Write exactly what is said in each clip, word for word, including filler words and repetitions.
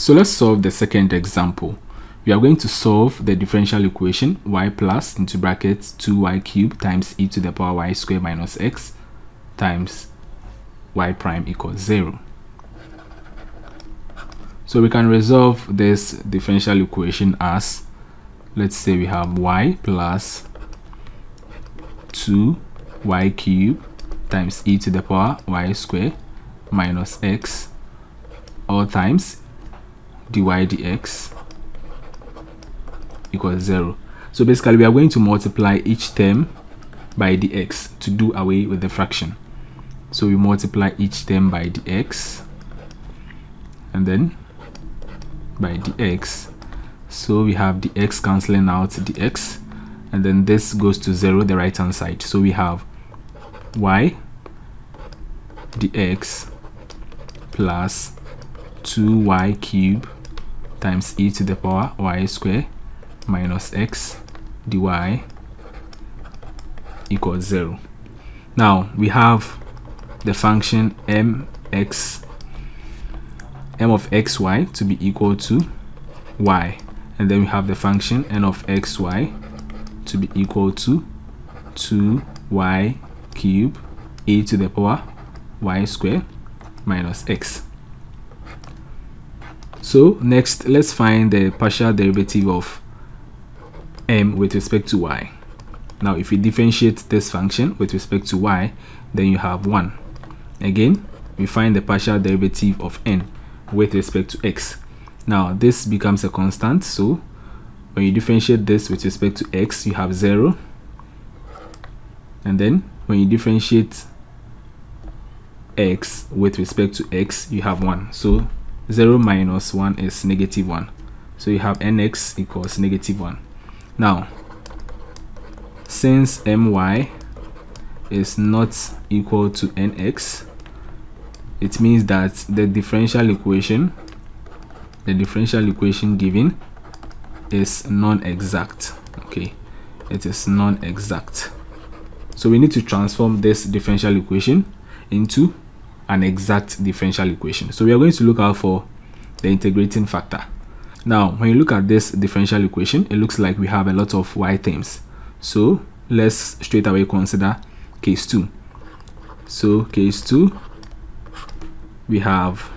So let's solve the second example. We are going to solve the differential equation y plus into brackets two y cubed times e to the power y squared minus x times y prime equals zero. So we can resolve this differential equation as, let's say we have y plus two y cubed times e to the power y squared minus x all times dy dx equals zero. So basically we are going to multiply each term by dx to do away with the fraction. So we multiply each term by dx and then by dx. So we have dx cancelling out dx, and then this goes to zero, the right hand side. So we have y dx plus two y cubed times e to the power y squared minus x dy equals zero. Now we have the function mx, m of xy to be equal to y, and then we have the function n of xy to be equal to two y cubed e to the power y squared minus x. So next, let's find the partial derivative of m with respect to y. Now if we differentiate this function with respect to y, then you have one. Again, we find the partial derivative of n with respect to x. Now this becomes a constant, so when you differentiate this with respect to x, you have zero, and then when you differentiate x with respect to x, you have one. So zero minus one is negative one, so you have nx equals negative one. Now since my is not equal to nx, it means that the differential equation the differential equation given is non-exact. Okay, it is non-exact, so we need to transform this differential equation into an exact differential equation. So we are going to look out for the integrating factor. Now when you look at this differential equation, it looks like we have a lot of y terms, so let's straight away consider case two. So case two, we have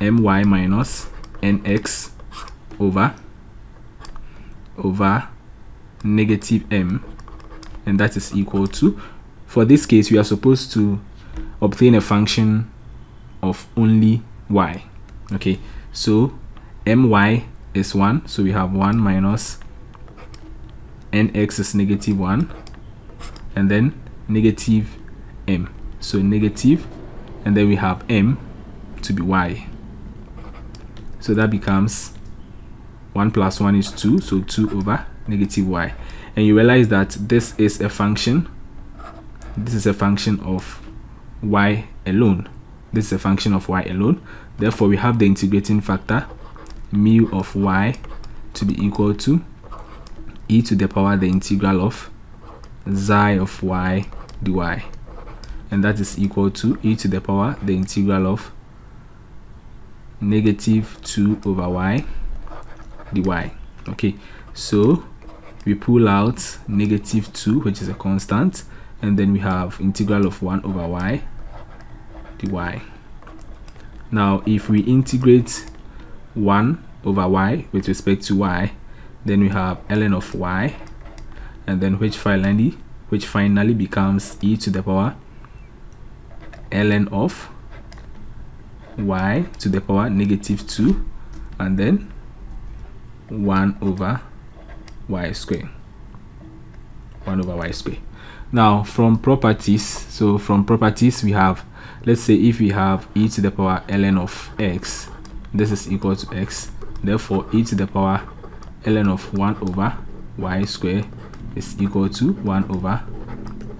my minus nx over over negative m, and that is equal to, for this case we are supposed to obtain a function of only y. Okay, so my is one, so we have one minus nx is negative one, and then negative m, so negative, and then we have m to be y. So that becomes one plus one is two, so two over negative y. And you realize that this is a function this is a function of y alone. This is a function of y alone therefore we have the integrating factor mu of y to be equal to e to the power the integral of xi of y dy, and that is equal to e to the power the integral of negative two over y dy. Okay, so we pull out negative two, which is a constant, and then we have integral of one over y dy. Now if we integrate one over y with respect to y, then we have ln of y, and then which finally which finally becomes e to the power ln of y to the power negative two, and then one over y squared one over y squared now from properties so from properties we have, let's say if we have e to the power ln of x, this is equal to x, therefore e to the power ln of one over y squared is equal to one over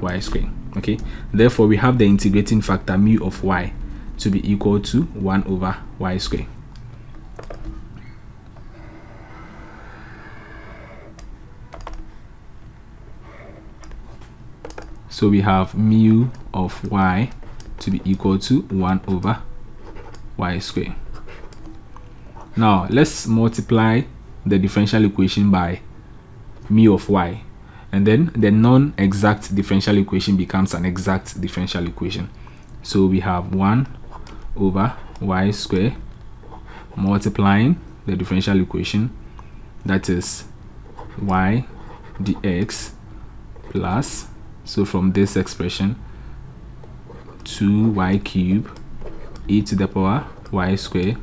y squared. Okay, therefore we have the integrating factor mu of y to be equal to one over y squared. So we have mu of y to be equal to one over y squared. Now let's multiply the differential equation by mu of y, and then the non-exact differential equation becomes an exact differential equation. So we have one over y squared multiplying the differential equation, that is y dx plus, so from this expression, two y cubed e to the power y squared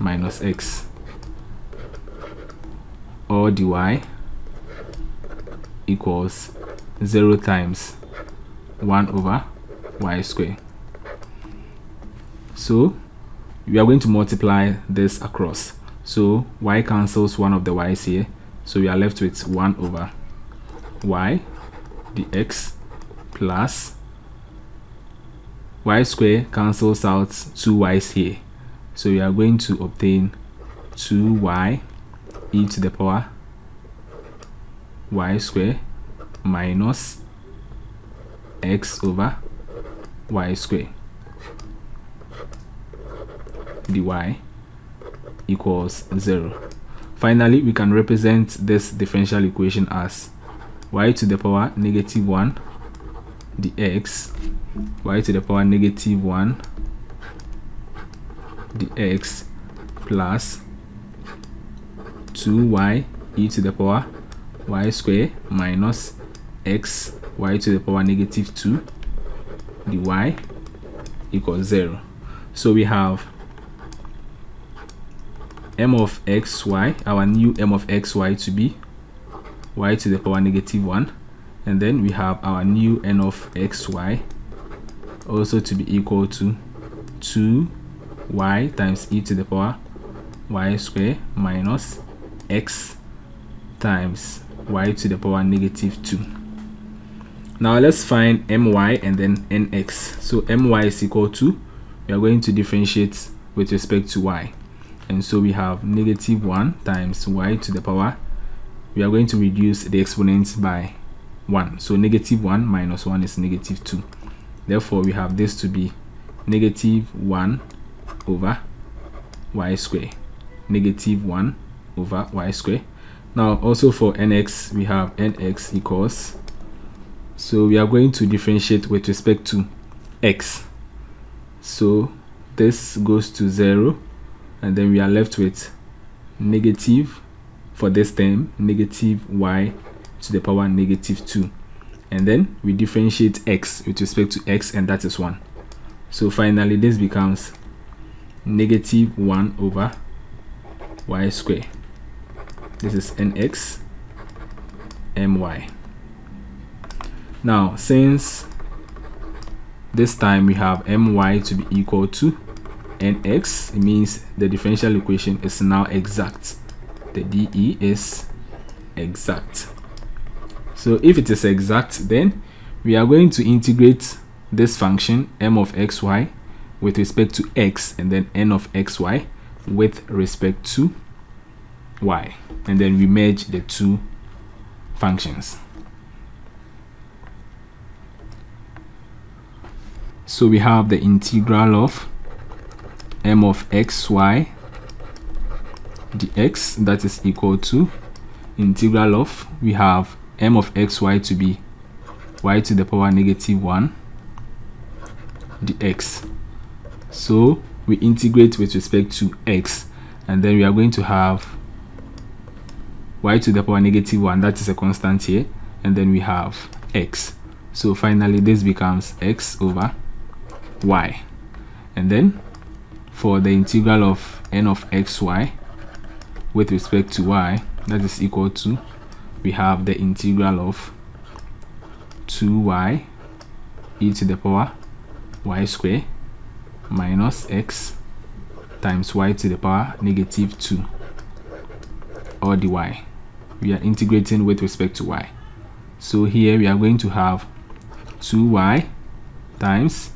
minus x, or dy equals zero times one over y squared. So we are going to multiply this across, so y cancels one of the y's here, so we are left with one over y dx plus y squared cancels out two y's here, so we are going to obtain two y e to the power y squared minus x over y squared dy equals zero. Finally, we can represent this differential equation as y to the power negative one dx, y to the power negative one dx plus two y e to the power y squared minus x, y to the power negative two dy equals zero. So we have m of xy, our new m of xy to be y to the power negative one, and then we have our new n of xy also to be equal to two y times e to the power y squared minus x times y to the power negative two. Now let's find my and then nx. So my is equal to, we are going to differentiate with respect to y, and so we have negative one times y to the power, we are going to reduce the exponent by one, so negative one minus one is negative two. Therefore we have this to be negative one over y squared, negative one over y squared. Now also for nx, we have nx equals, so we are going to differentiate with respect to x, so this goes to zero, and then we are left with negative, for this term, negative y to the power negative two, and then we differentiate x with respect to x, and that is one. So finally this becomes negative one over y squared. This is nx my. Now since this time we have my to be equal to nx, it means the differential equation is now exact, the D E is exact. So if it is exact, then we are going to integrate this function m of xy with respect to x, and then n of xy with respect to y, and then we merge the two functions. So we have the integral of m of xy dx, that is equal to integral of, we have m of xy to be y to the power negative one dx, so we integrate with respect to x, and then we are going to have y to the power negative one, that is a constant here, and then we have x. So finally this becomes x over y, and then for the integral of n of xy with respect to y, that is equal to, we have the integral of two y e to the power y squared minus x times y to the power negative two, or dy. We are integrating with respect to y, so here we are going to have two y times,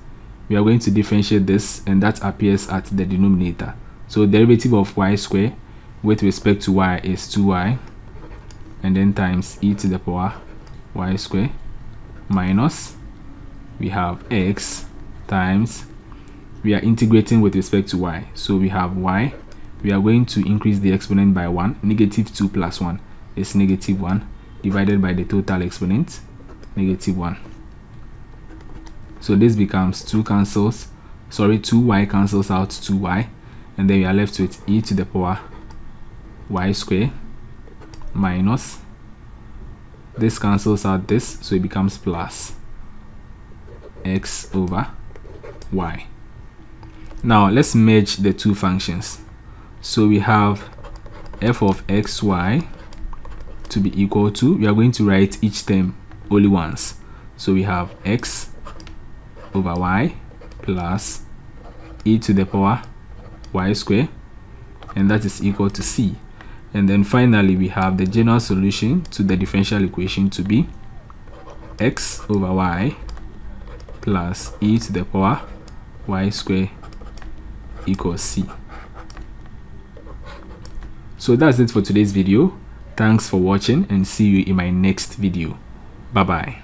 we are going to differentiate this, and that appears at the denominator, so derivative of y squared with respect to y is two y, and then times e to the power y squared minus, we have x times, we are integrating with respect to y, so we have y we are going to increase the exponent by one. Negative two plus one is negative one divided by the total exponent, negative one. So this becomes two cancels, sorry, two y cancels out two y, and then we are left with e to the power y square minus, this cancels out this, so it becomes plus x over y. Now let's merge the two functions. So we have f of xy to be equal to, we are going to write each term only once. So we have x over y plus e to the power y square, and that is equal to c. And then finally we have the general solution to the differential equation to be x over y plus e to the power y square equals c. So that's it for today's video. Thanks for watching and see you in my next video. Bye bye.